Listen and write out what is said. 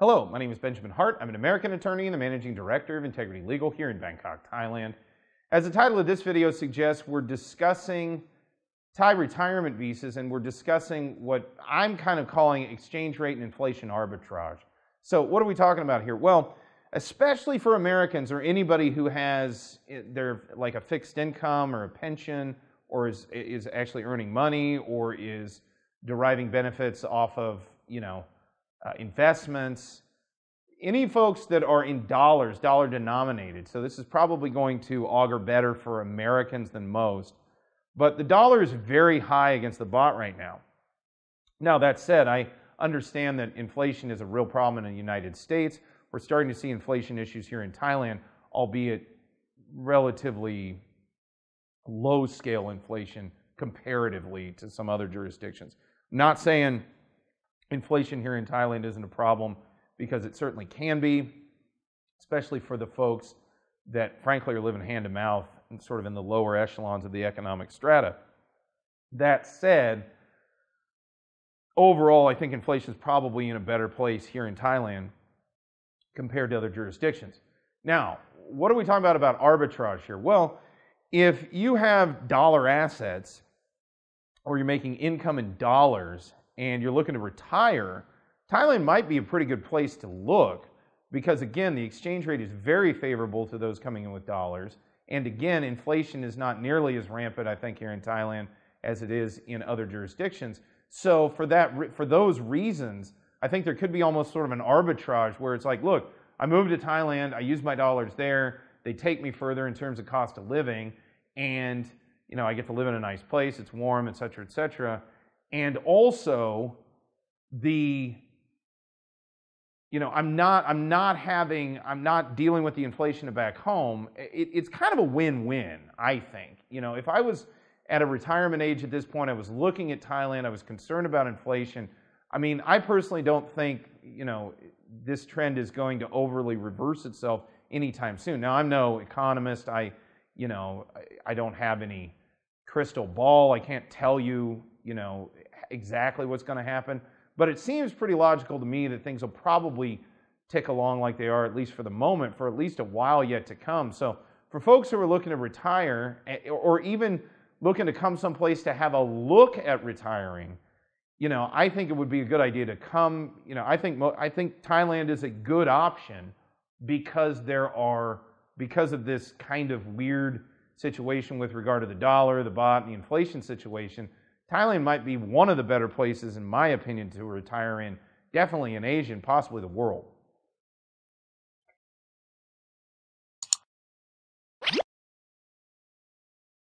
Hello, my name is Benjamin Hart. I'm an American attorney and the Managing Director of Integrity Legal here in Bangkok, Thailand. As the title of this video suggests, we're discussing Thai retirement visas and we're discussing what I'm kind of calling exchange rate and inflation arbitrage. So what are we talking about here? Well, especially for Americans or anybody who has like a fixed income or a pension or is actually earning money or is deriving benefits off of, investments, any folks that are in dollars, dollar denominated. So this is probably going to augur better for Americans than most. But the dollar is very high against the baht right now. Now that said, I understand that inflation is a real problem in the United States. We're starting to see inflation issues here in Thailand, albeit relatively low scale inflation comparatively to some other jurisdictions. Not saying inflation here in Thailand isn't a problem, because it certainly can be, especially for the folks that frankly are living hand to mouth and sort of in the lower echelons of the economic strata. That said, overall, I think inflation is probably in a better place here in Thailand compared to other jurisdictions. Now, what are we talking about arbitrage here? Well, if you have dollar assets or you're making income in dollars and you're looking to retire, Thailand might be a pretty good place to look because, again, the exchange rate is very favorable to those coming in with dollars. And again, inflation is not nearly as rampant, I think, here in Thailand as it is in other jurisdictions. So for those reasons, I think there could be almost sort of an arbitrage where it's like, look, I moved to Thailand, I use my dollars there, they take me further in terms of cost of living, and I get to live in a nice place, it's warm, etc., etc. And also the I'm not dealing with the inflation of back home. It's kind of a win-win, I think. If I was at a retirement age at this point, I was looking at Thailand, I was concerned about inflation. I mean, I personally don't think, this trend is going to overly reverse itself anytime soon. Now, I'm no economist. I don't have any crystal ball. I can't tell you, exactly what's going to happen. But it seems pretty logical to me that things will probably tick along like they are, at least for the moment, for at least a while yet to come. So for folks who are looking to retire or even looking to come someplace to have a look at retiring, I think it would be a good idea to come. I think Thailand is a good option because because of this kind of weird situation with regard to the dollar, the baht, and the inflation situation. Thailand might be one of the better places, in my opinion, to retire in, definitely in Asia and possibly the world.